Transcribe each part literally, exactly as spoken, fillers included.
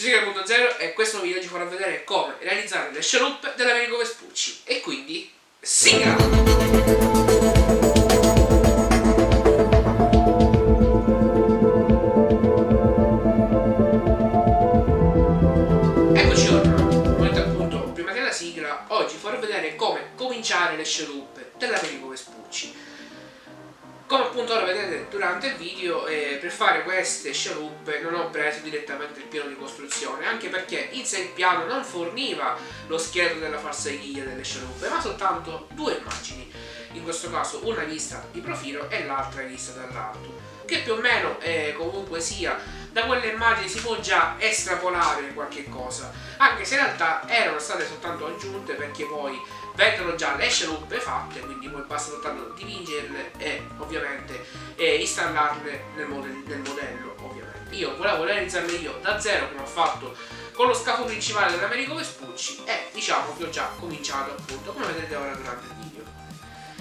Cicicare punto zero e questo nuovo video ci farà vedere come realizzare le scialuppe dell'Amerigo Vespucci. E quindi, sigla! Le scialuppe dell'Amerigo Vespucci, come appunto ora vedete durante il video. Eh, per fare queste scialuppe non ho preso direttamente il piano di costruzione, anche perché in sé il piano non forniva lo scheletro della farsaghiglia delle scialuppe, ma soltanto due immagini, in questo caso una vista di profilo e l'altra vista dall'alto, che più o meno eh, comunque sia da quelle immagini si può già estrapolare qualche cosa, anche se in realtà erano state soltanto aggiunte perché poi vedono già le scialuppe fatte, quindi poi basta soltanto dipingerle e ovviamente eh, installarle nel, mod nel modello. Ovviamente io volevo realizzarle io da zero, come ho fatto con lo scafo principale dell'Amerigo Vespucci, e diciamo che ho già cominciato appunto, come vedete ora durante il video.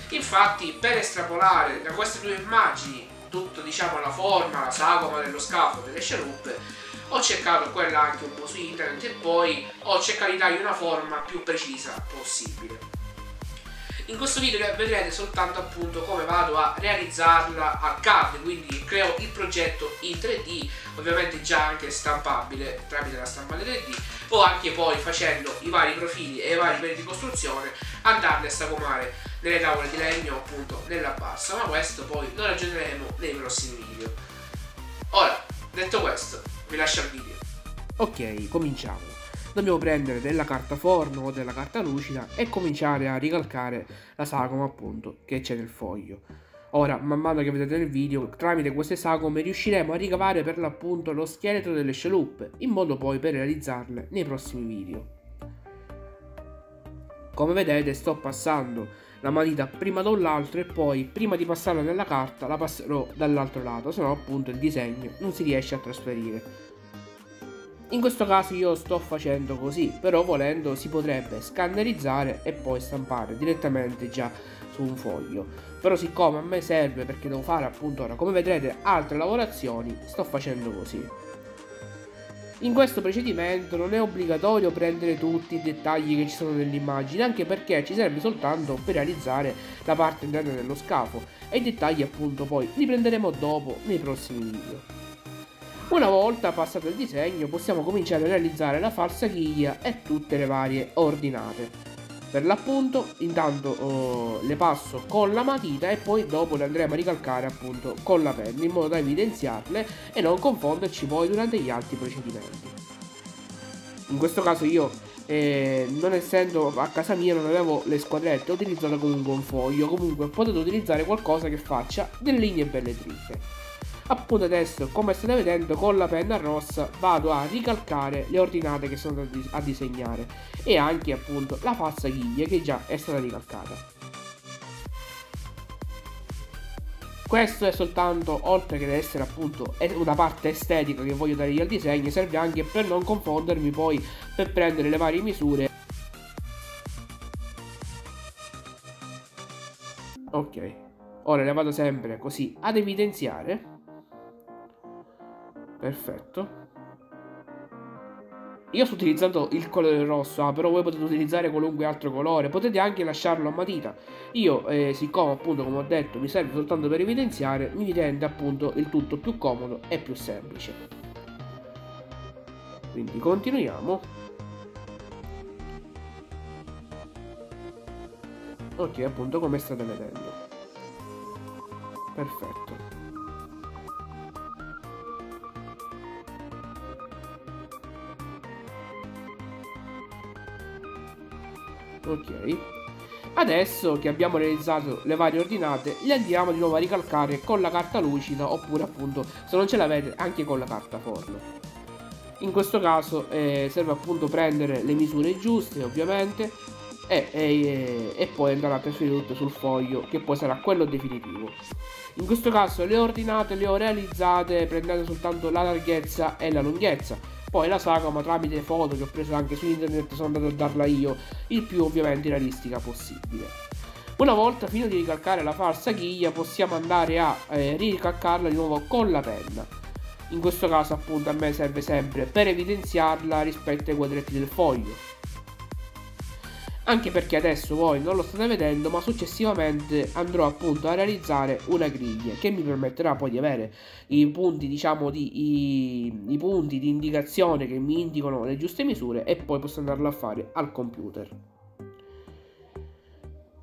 Infatti, per estrapolare da queste due immagini tutto, diciamo, la forma, la sagoma dello scafo delle scialuppe, ho cercato quella anche un po' su internet e poi ho cercato di dargli una forma più precisa possibile. In questo video vedrete soltanto appunto come vado a realizzarla a CAD, quindi creo il progetto in tre D, ovviamente già anche stampabile tramite la stampa tre D, o anche poi facendo i vari profili e i vari piani di costruzione andarli a sagomare nelle tavole di legno appunto nella bassa, ma questo poi lo ragioneremo nei prossimi video. Ora, detto questo, vi lascio il video. Ok, cominciamo. Dobbiamo prendere della carta forno o della carta lucida e cominciare a ricalcare la sagoma appunto che c'è nel foglio. Ora, man mano che vedete il video, tramite queste sagome riusciremo a ricavare per l'appunto lo scheletro delle scialuppe, in modo poi per realizzarle nei prossimi video. Come vedete sto passando la matita prima da un lato e poi prima di passarla nella carta la passerò dall'altro lato, se no appunto il disegno non si riesce a trasferire. In questo caso io sto facendo così, però volendo si potrebbe scannerizzare e poi stampare direttamente già su un foglio, però siccome a me serve perché devo fare appunto ora, come vedrete, altre lavorazioni, sto facendo così. In questo procedimento non è obbligatorio prendere tutti i dettagli che ci sono nell'immagine, anche perché ci serve soltanto per realizzare la parte interna dello scafo, e i dettagli appunto poi li prenderemo dopo nei prossimi video. Una volta passato il disegno possiamo cominciare a realizzare la farsaghiglia e tutte le varie ordinate. Per l'appunto intanto oh, le passo con la matita e poi dopo le andremo a ricalcare appunto con la penna, in modo da evidenziarle e non confonderci poi durante gli altri procedimenti. In questo caso io eh, non essendo a casa mia non avevo le squadrette, ho utilizzato comunque un foglio, comunque potete utilizzare qualcosa che faccia delle linee belle dritte. Appunto adesso, come state vedendo, con la penna rossa vado a ricalcare le ordinate che sono andato a disegnare e anche appunto la farsaghiglia che già è stata ricalcata. Questo è soltanto, oltre che ad essere appunto una parte estetica che voglio dare al disegno, serve anche per non confondermi poi, per prendere le varie misure. Ok, ora le vado sempre così ad evidenziare. Perfetto. Io sto utilizzando il colore rosso, ah, però voi potete utilizzare qualunque altro colore, potete anche lasciarlo a matita. Io eh, siccome appunto, come ho detto, mi serve soltanto per evidenziare, mi rende appunto il tutto più comodo e più semplice. Quindi continuiamo. Ok, appunto come state vedendo. Perfetto. Ok, adesso che abbiamo realizzato le varie ordinate le andiamo di nuovo a ricalcare con la carta lucida, oppure appunto se non ce l'avete anche con la carta forno. In questo caso eh, serve appunto prendere le misure giuste ovviamente e, e, e poi andare a trasferire tutto sul foglio, che poi sarà quello definitivo. In questo caso le ordinate le ho realizzate prendendo soltanto la larghezza e la lunghezza. Poi la sagoma, tramite foto che ho preso anche su internet, sono andato a darla io il più ovviamente realistica possibile. Una volta finito di ricalcare la farsaghiglia possiamo andare a eh, ricalcarla di nuovo con la penna. in questo caso appunto a me serve sempre per evidenziarla rispetto ai quadretti del foglio, anche perché adesso voi non lo state vedendo, ma successivamente andrò appunto a realizzare una griglia che mi permetterà poi di avere i punti, diciamo, di, i, i punti di indicazione che mi indicano le giuste misure, e poi posso andarlo a fare al computer.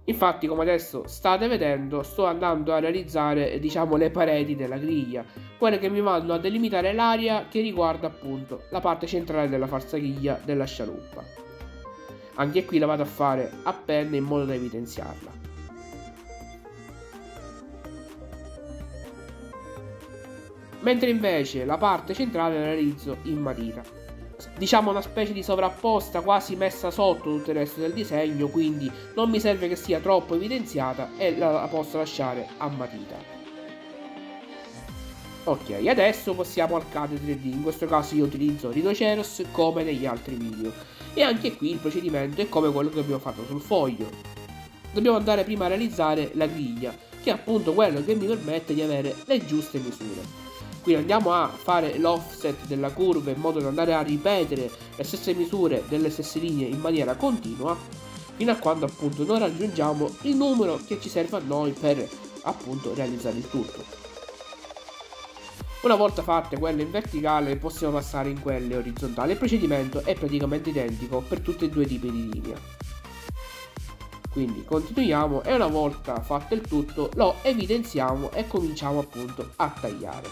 Infatti, come adesso state vedendo, sto andando a realizzare, diciamo, le pareti della griglia, quelle che mi vanno a delimitare l'area che riguarda appunto la parte centrale della farsaghiglia della scialuppa. Anche qui la vado a fare a penna in modo da evidenziarla. Mentre invece la parte centrale la realizzo in matita, diciamo una specie di sovrapposta quasi messa sotto tutto il resto del disegno, quindi non mi serve che sia troppo evidenziata e la posso lasciare a matita. Ok, adesso passiamo al cade tre D, in questo caso io utilizzo Rhinoceros come negli altri video, e anche qui il procedimento è come quello che abbiamo fatto sul foglio. Dobbiamo andare prima a realizzare la griglia, che è appunto quello che mi permette di avere le giuste misure. Quindi andiamo a fare l'offset della curva in modo da andare a ripetere le stesse misure delle stesse linee in maniera continua, fino a quando appunto non raggiungiamo il numero che ci serve a noi per appunto realizzare il tutto. Una volta fatte quelle in verticale, possiamo passare in quelle orizzontali. Il procedimento è praticamente identico per tutti e due i tipi di linea. Quindi continuiamo, e una volta fatto il tutto lo evidenziamo e cominciamo appunto a tagliare.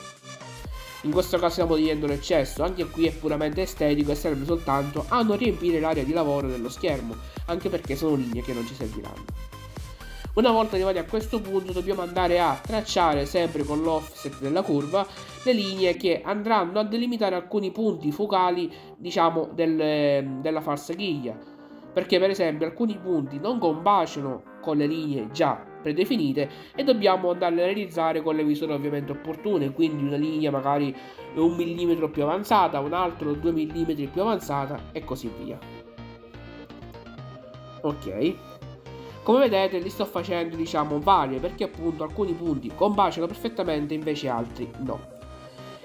In questo caso stiamo togliendo l'eccesso, anche qui è puramente estetico e serve soltanto a non riempire l'area di lavoro dello schermo, anche perché sono linee che non ci serviranno. Una volta arrivati a questo punto dobbiamo andare a tracciare sempre con l'offset della curva le linee che andranno a delimitare alcuni punti focali, diciamo, del, della farsaghiglia, perché per esempio alcuni punti non combaciano con le linee già predefinite e dobbiamo andarle a realizzare con le misure ovviamente opportune, quindi una linea magari un millimetro più avanzata, un altro due millimetri più avanzata e così via. Ok, come vedete li sto facendo, diciamo, varie, perché appunto alcuni punti combaciano perfettamente invece altri no.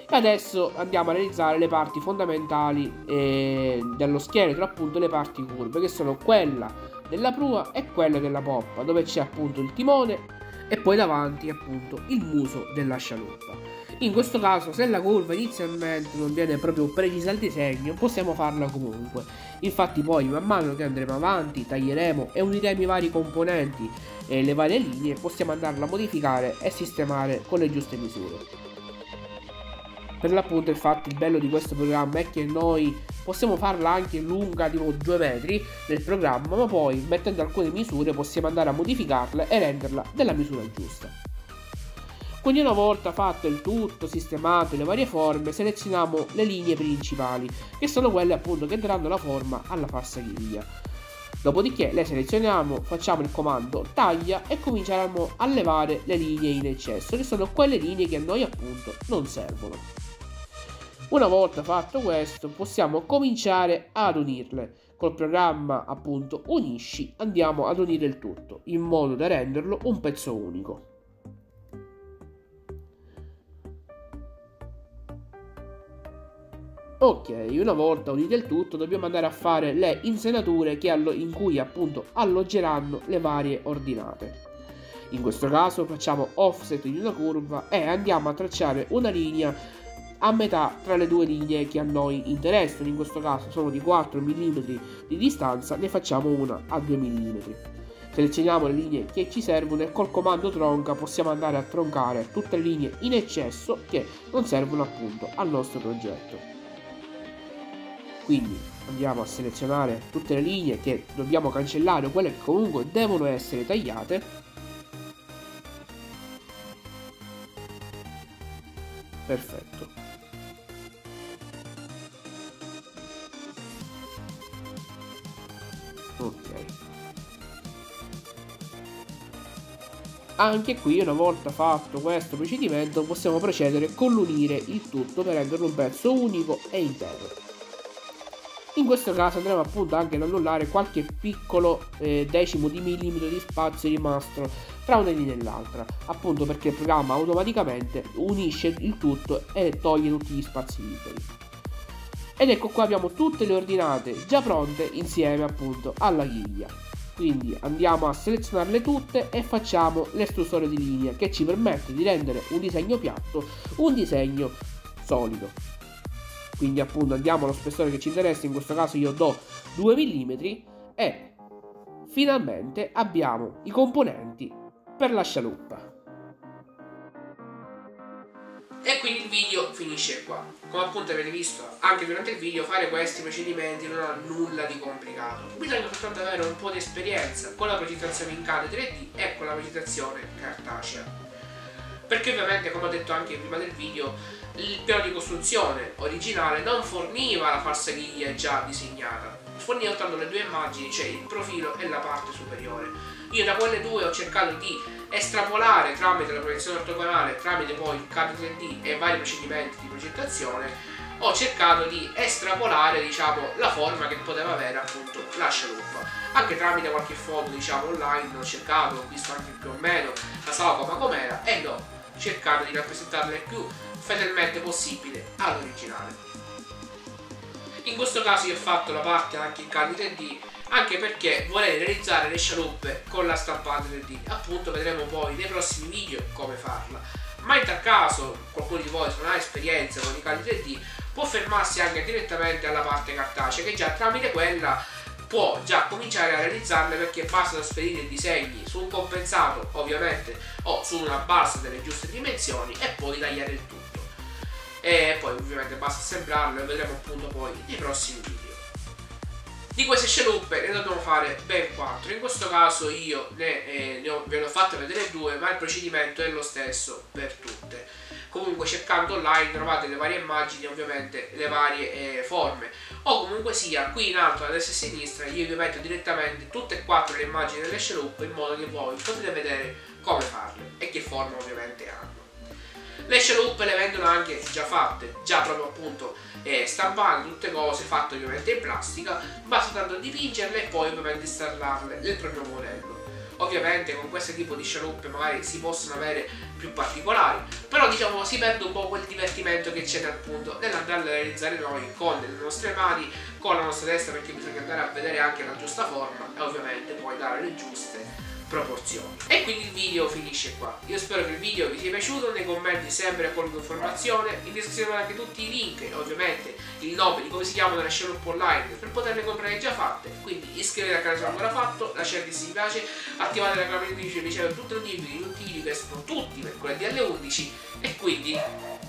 E adesso andiamo a realizzare le parti fondamentali eh, dello scheletro, appunto le parti curve, che sono quella della prua e quella della poppa, dove c'è appunto il timone e poi davanti appunto il muso della scialuppa. In questo caso, se la curva inizialmente non viene proprio precisa al disegno, possiamo farla comunque. Infatti poi man mano che andremo avanti, taglieremo e uniremo i vari componenti e le varie linee, possiamo andarla a modificare e sistemare con le giuste misure. Per l'appunto, infatti, il bello di questo programma è che noi possiamo farla anche lunga, tipo due metri nel programma, ma poi mettendo alcune misure possiamo andare a modificarle e renderla della misura giusta. Quindi una volta fatto il tutto, sistemato le varie forme, selezioniamo le linee principali, che sono quelle appunto che daranno la forma alla farsaghiglia. Dopodiché le selezioniamo, facciamo il comando taglia e cominciamo a levare le linee in eccesso, che sono quelle linee che a noi appunto non servono. Una volta fatto questo possiamo cominciare ad unirle. Col programma appunto unisci andiamo ad unire il tutto in modo da renderlo un pezzo unico. Ok, una volta unito il tutto dobbiamo andare a fare le insenature che in cui appunto alloggeranno le varie ordinate. In questo caso facciamo offset di una curva e andiamo a tracciare una linea a metà tra le due linee che a noi interessano. In questo caso sono di quattro millimetri di distanza, ne facciamo una a due millimetri. Selezioniamo le linee che ci servono e col comando tronca possiamo andare a troncare tutte le linee in eccesso che non servono appunto al nostro progetto. Quindi andiamo a selezionare tutte le linee che dobbiamo cancellare o quelle che comunque devono essere tagliate. Perfetto. Ok, anche qui una volta fatto questo procedimento possiamo procedere con l'unire il tutto per renderlo un pezzo unico e intero. In questo caso andremo appunto anche ad annullare qualche piccolo eh, decimo di millimetro di spazio rimasto tra una linea e l'altra, appunto perché il programma automaticamente unisce il tutto e toglie tutti gli spazi liberi. Ed ecco qua abbiamo tutte le ordinate già pronte insieme appunto alla griglia. Quindi andiamo a selezionarle tutte e facciamo l'estrusore di linea, che ci permette di rendere un disegno piatto, un disegno solido. Quindi appunto andiamo allo spessore che ci interessa, in questo caso io do due millimetri, e finalmente abbiamo i componenti per la scialuppa. E quindi il video finisce qua. Come appunto avete visto anche durante il video, fare questi procedimenti non ha nulla di complicato, bisogna soltanto avere un po' di esperienza con la progettazione in C A D tre D e con la progettazione cartacea, perché ovviamente, come ho detto anche prima del video, il piano di costruzione originale non forniva la falsa griglia già disegnata, forniva soltanto le due immagini, cioè il profilo e la parte superiore. Io da quelle due ho cercato di estrapolare tramite la proiezione ortogonale, tramite poi il C A D tre D e vari procedimenti di progettazione, ho cercato di estrapolare, diciamo, la forma che poteva avere appunto la scialuppa. Anche tramite qualche foto, diciamo, online ho cercato, ho visto anche più o meno la salva com'era, e l'ho cercato di rappresentarla il più fedelmente possibile all'originale. In questo caso io ho fatto la parte anche in C A D tre D, anche perché vorrei realizzare le scialuppe con la stampante tre D, appunto vedremo poi nei prossimi video come farla. Ma in tal caso qualcuno di voi, se non ha esperienza con i C A D tre D, può fermarsi anche direttamente alla parte cartacea, che già tramite quella può già cominciare a realizzarle, perché basta trasferire i disegni su un compensato ovviamente o su una base delle giuste dimensioni e poi tagliare il tutto, e poi ovviamente basta assemblarlo, e vedremo appunto poi nei prossimi video. Di queste scialuppe ne dobbiamo fare ben quattro, in questo caso io ne, eh, ne ho, ve ne ho fatte vedere due, ma il procedimento è lo stesso per tutte. Comunque cercando online trovate le varie immagini, ovviamente le varie eh, forme, o comunque sia qui in alto a destra e a sinistra io vi metto direttamente tutte e quattro le immagini delle scialuppe, in modo che voi potete vedere come farle e che forma ovviamente hanno. Le scialuppe le vendono anche già fatte, già proprio appunto eh, stampate, tutte cose fatte ovviamente in plastica, basta tanto dipingerle e poi ovviamente installarle nel proprio modello. Ovviamente con questo tipo di scialuppe magari si possono avere più particolari, però diciamo si perde un po' quel divertimento che c'è appunto nell'andarle a realizzare noi con le nostre mani, con la nostra testa, perché bisogna andare a vedere anche la giusta forma e ovviamente poi dare le giuste proporzioni. E quindi il video finisce qua. Io spero che il video vi sia piaciuto, nei commenti sempre colgo informazione, in descrizione anche tutti i link e ovviamente il nome di come si chiamano le scialuppe online per poterle comprare già fatte. Quindi iscrivetevi al canale se non l'avete fatto, lasciate il mi piace, attivate la campanellina e ricevete tutte le notifiche di tutti i video che escono tutti mercoledì alle undici, e quindi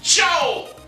ciao!